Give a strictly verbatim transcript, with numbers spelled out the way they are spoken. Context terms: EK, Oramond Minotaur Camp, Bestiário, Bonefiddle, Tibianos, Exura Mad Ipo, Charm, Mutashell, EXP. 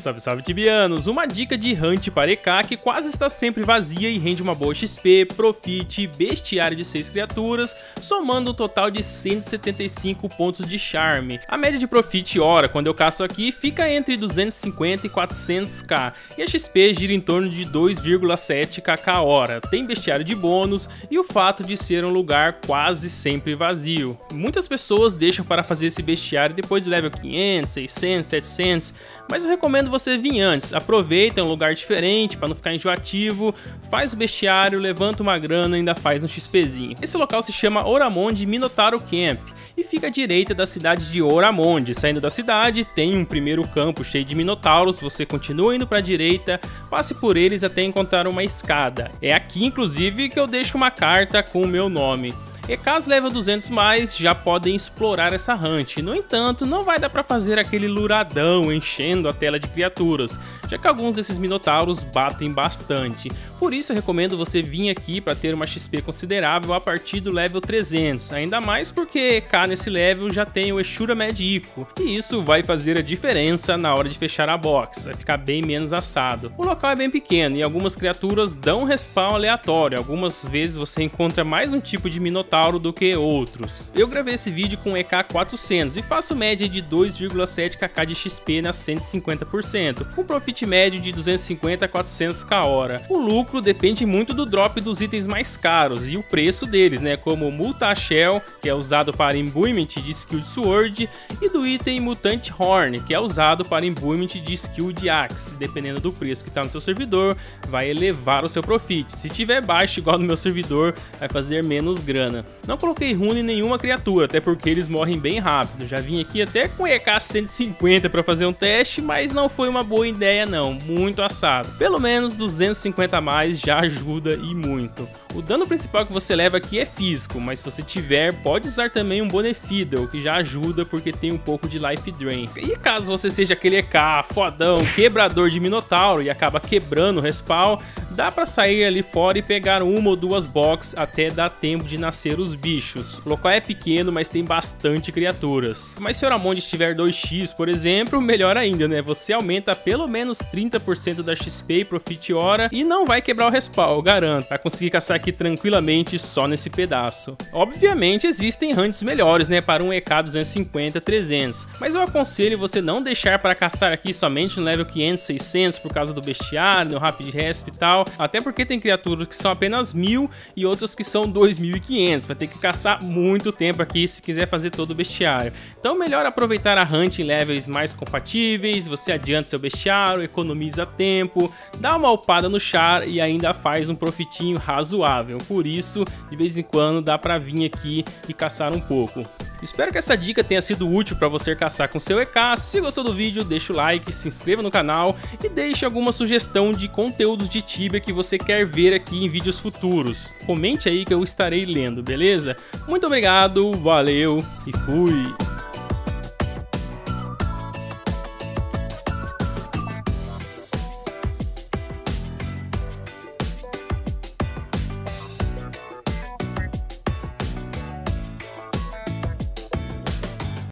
Salve, salve, Tibianos! Uma dica de hunt para E K que quase está sempre vazia e rende uma boa X P, profit, bestiário de seis criaturas, somando um total de cento e setenta e cinco pontos de Charm. A média de profit hora, quando eu caço aqui, fica entre duzentos e cinquenta e quatrocentos k, e a X P gira em torno de dois vírgula sete k k hora. Tem bestiário de bônus e o fato de ser um lugar quase sempre vazio. Muitas pessoas deixam para fazer esse bestiário depois do level quinhentos, seiscentos, setecentos, mas eu recomendo você vir antes. Aproveita, é um lugar diferente para não ficar enjoativo, faz o bestiário, levanta uma grana e ainda faz um XPzinho. Esse local se chama Oramond Minotaur Camp e fica à direita da cidade de Oramond. Saindo da cidade, tem um primeiro campo cheio de minotauros, você continua indo para a direita, passe por eles até encontrar uma escada. É aqui, inclusive, que eu deixo uma carta com o meu nome. E Ks level duzentos mais já podem explorar essa hunt, no entanto não vai dar para fazer aquele luradão enchendo a tela de criaturas, já que alguns desses minotauros batem bastante. Por isso eu recomendo você vir aqui para ter uma X P considerável a partir do level trezentos, ainda mais porque E K nesse level já tem o Exura Mad Ipo, e isso vai fazer a diferença na hora de fechar a box, vai ficar bem menos assado. O local é bem pequeno e algumas criaturas dão respawn aleatório, algumas vezes você encontra mais um tipo de minotauro do que outros. Eu gravei esse vídeo com E K quatrocentos e faço média de dois vírgula sete k k de X P na cento e cinquenta por cento, com profit médio de duzentos e cinquenta a quatrocentos k hora. O lucro depende muito do drop dos itens mais caros e o preço deles, né, como o Mutashell, que é usado para imbuement de skill de sword, e do item mutante horn, que é usado para imbuement de skill de axe. Dependendo do preço que está no seu servidor, vai elevar o seu profit. Se tiver baixo igual no meu servidor, vai fazer menos grana. Não coloquei rune em nenhuma criatura, até porque eles morrem bem rápido. Já vim aqui até com E K cento e cinquenta para fazer um teste, mas não foi uma boa ideia não, muito assado. Pelo menos duzentos e cinquenta a mais já ajuda e muito. O dano principal que você leva aqui é físico, mas se você tiver, pode usar também um Bonefiddle, que já ajuda porque tem um pouco de life drain. E caso você seja aquele E K fodão, quebrador de minotauro e acaba quebrando o respawn, dá para sair ali fora e pegar uma ou duas boxes até dar tempo de nascer os bichos. O local é pequeno, mas tem bastante criaturas. Mas se o Oramond estiver dois x, por exemplo, melhor ainda, né? Você aumenta pelo menos trinta por cento da X P e profit hora e não vai quebrar o respawn, eu garanto. Vai conseguir caçar aqui tranquilamente só nesse pedaço. Obviamente existem hunts melhores, né? Para um E K duzentos e cinquenta, trezentos. Mas eu aconselho você não deixar para caçar aqui somente no level quinhentos, seiscentos por causa do bestiário, no rapid resp e tal. Até porque tem criaturas que são apenas mil e outras que são dois mil e quinhentos. Vai ter que caçar muito tempo aqui se quiser fazer todo o bestiário. Então melhor aproveitar a hunt em levels mais compatíveis. Você adianta seu bestiário, economiza tempo, dá uma upada no char e ainda faz um profitinho razoável. Por isso, de vez em quando dá pra vir aqui e caçar um pouco. Espero que essa dica tenha sido útil para você caçar com seu E K. Se gostou do vídeo, deixa o like, se inscreva no canal e deixe alguma sugestão de conteúdos de Tibia que você quer ver aqui em vídeos futuros. Comente aí que eu estarei lendo, beleza? Muito obrigado, valeu e fui!